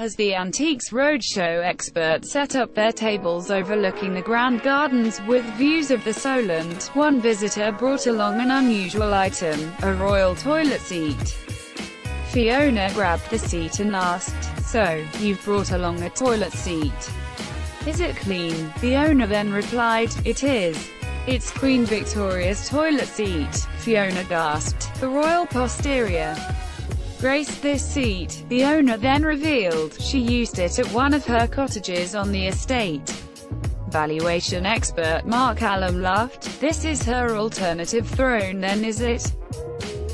as the Antiques Roadshow experts set up their tables overlooking the Grand Gardens with views of the Solent. One visitor brought along an unusual item, a royal toilet seat. Fiona grabbed the seat and asked, "So, you've brought along a toilet seat. Is it clean?" The owner then replied, "It is. It's Queen Victoria's toilet seat." Fiona gasped. "The royal posterior graced this seat," the owner then revealed. She used it at one of her cottages on the estate. Valuation expert Mark Allum laughed. "This is her alternative throne then, is it?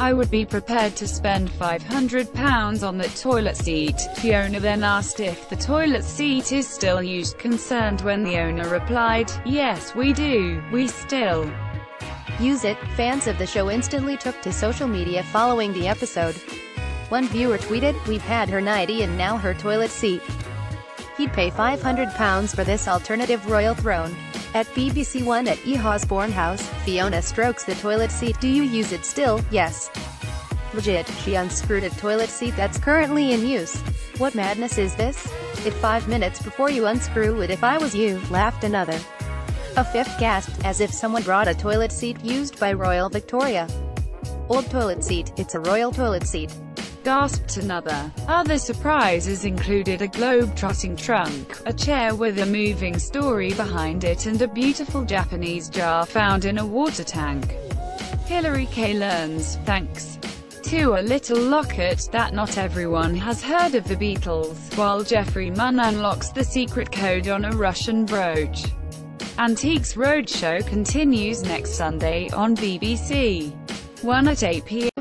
I would be prepared to spend £500 on that toilet seat." Fiona then asked if the toilet seat is still used, concerned when the owner replied, "Yes, we do, we still use it." Fans of the show instantly took to social media following the episode. One viewer tweeted, "We've had her nightie and now her toilet seat. He'd pay £500 for this alternative royal throne." At BBC One at Eha's Bourne House, Fiona strokes the toilet seat. "Do you use it still?" "Yes. Legit." She unscrewed a toilet seat that's currently in use. "What madness is this? It 5 minutes before you unscrew it if I was you," laughed another. A fifth gasped, as if someone brought a toilet seat used by Royal Victoria. "Old toilet seat, it's a royal toilet seat," gasped another. Other surprises included a globe-trotting trunk, a chair with a moving story behind it, and a beautiful Japanese jar found in a water tank. Hillary Kay learns, thanks to a little locket, that not everyone has heard of the Beatles, while Jeffrey Munn unlocks the secret code on a Russian brooch. Antiques Roadshow continues next Sunday on BBC One at 8 p.m.